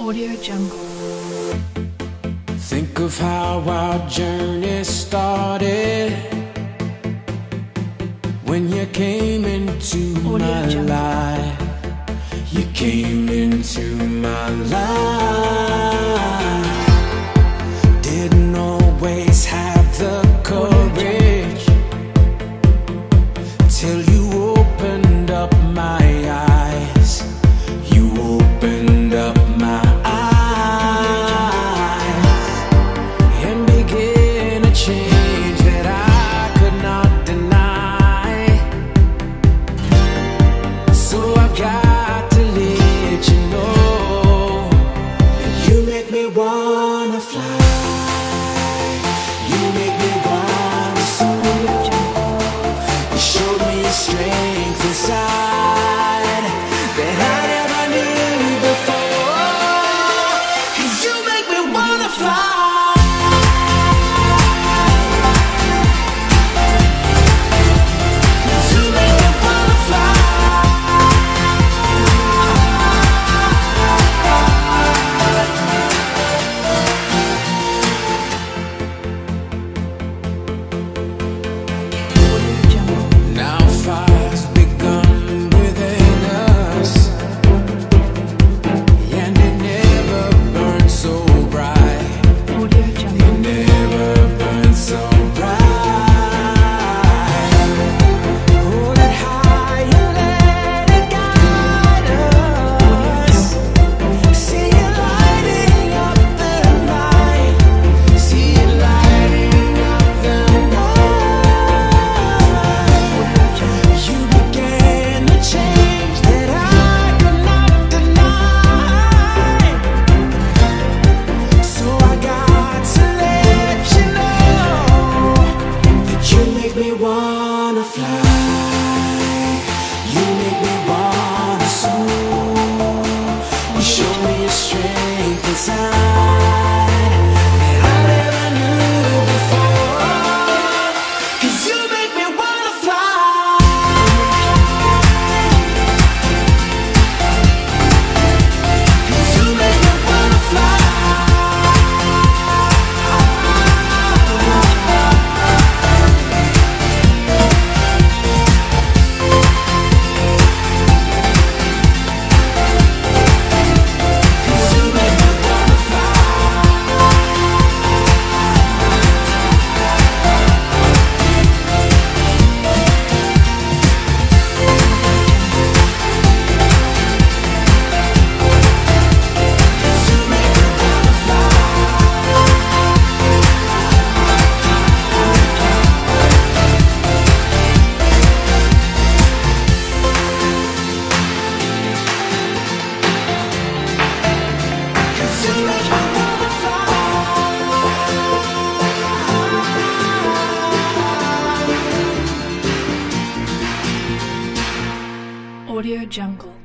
Audio Jungle. Think of how our journey started when you came into my life. You came into my life. Didn't always have the courage till you opened up my eyes. You opened up my eyes and began a change that I could not deny. So I've got wanna fly. You make me wanna soar. You showed me a strength inside that I never knew before. 'Cause you make me wanna fly. You make me wanna fly. You make me wanna soar. You show me your strength inside that I never knew before. 'Cause you make me wanna fly. 'Cause you make me wanna fly. Audio Jungle.